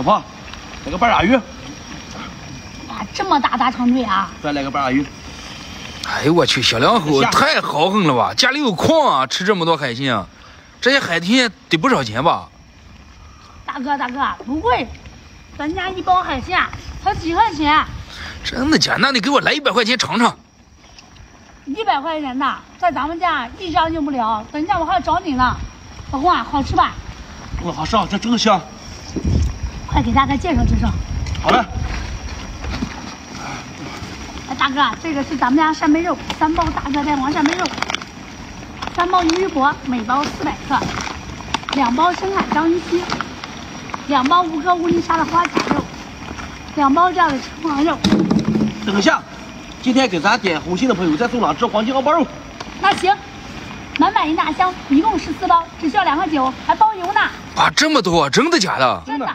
老婆，来个半拉鱼。哇，这么大大长腿啊！再来个半拉鱼。哎呦我去，小两口太豪横了吧！家里有矿啊，吃这么多海鲜啊，这些海鲜得不少钱吧？大哥，不贵，咱家一包海鲜才几块钱。真的假？那你给我来100块钱尝尝。100块钱的，在咱们家一家用不了，等一下我还要找你呢。老公啊，好吃吧？我好吃，这真香。快给大哥介绍介绍。好嘞。哎，大哥，这个是咱们家扇贝肉，3包大个蛋黄扇贝肉，3包鱼薄，每包400克，2包深海章鱼须，2包无壳乌泥沙的花甲肉，2包这样的橙黄肉。等一下，今天给咱点红心的朋友再送2只黄金昂包肉。那行。满1大箱，一共14包，只需要2块9，还包邮呢！哇，这么多，真的假的？真的。